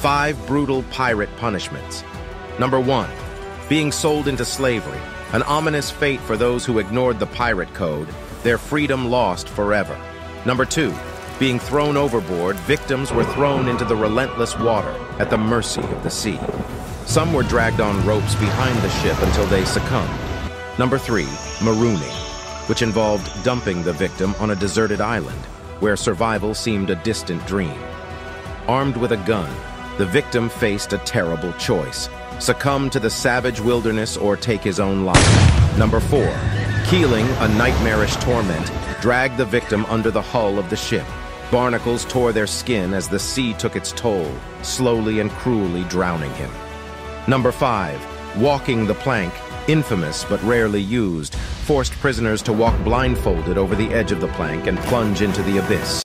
5 brutal pirate punishments. Number 1, being sold into slavery, an ominous fate for those who ignored the pirate code, their freedom lost forever. Number 2, being thrown overboard, victims were thrown into the relentless water at the mercy of the sea. Some were dragged on ropes behind the ship until they succumbed. Number 3, marooning, which involved dumping the victim on a deserted island where survival seemed a distant dream. Armed with a gun, the victim faced a terrible choice: succumb to the savage wilderness or take his own life. Number 4, keeling, a nightmarish torment, dragged the victim under the hull of the ship. Barnacles tore their skin as the sea took its toll, slowly and cruelly drowning him. Number 5, walking the plank, infamous but rarely used, forced prisoners to walk blindfolded over the edge of the plank and plunge into the abyss.